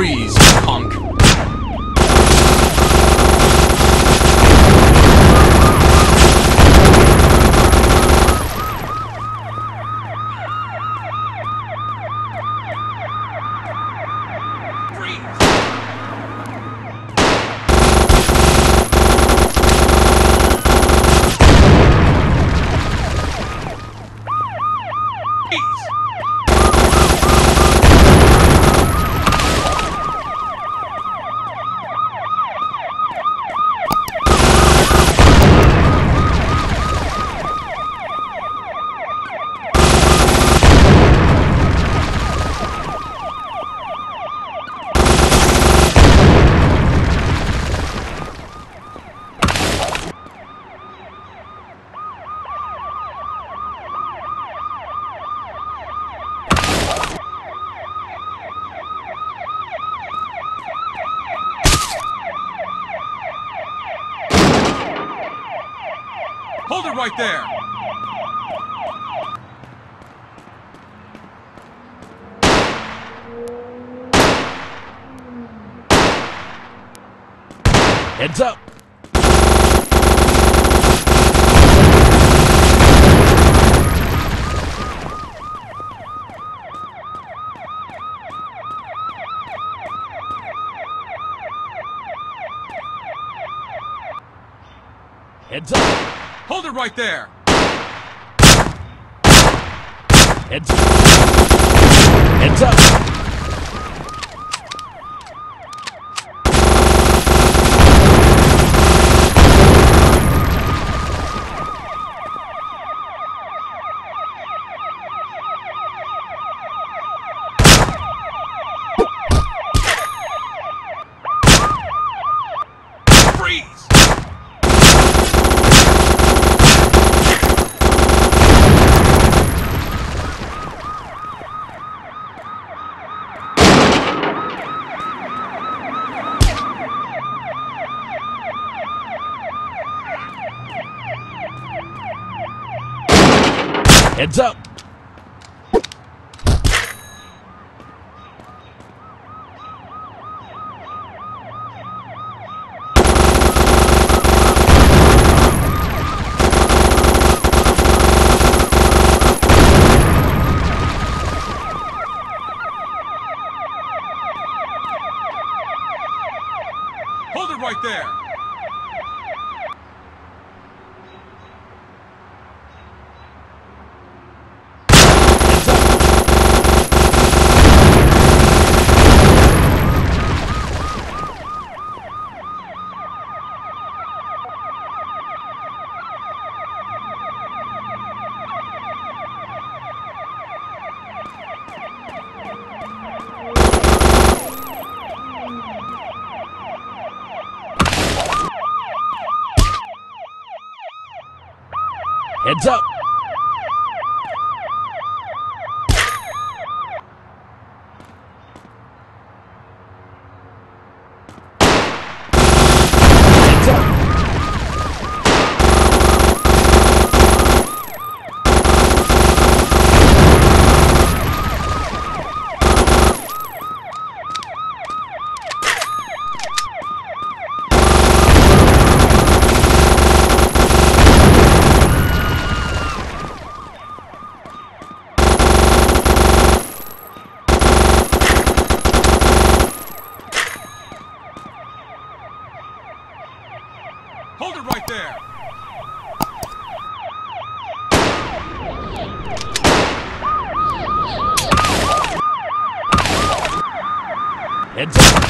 freeze, punk. Hold it right there! Heads up! Heads up! Hold it right there! Heads up! Heads up! Freeze! Heads up! Hold it right there! Heads up! Heads up! Hold it right there! Heads up!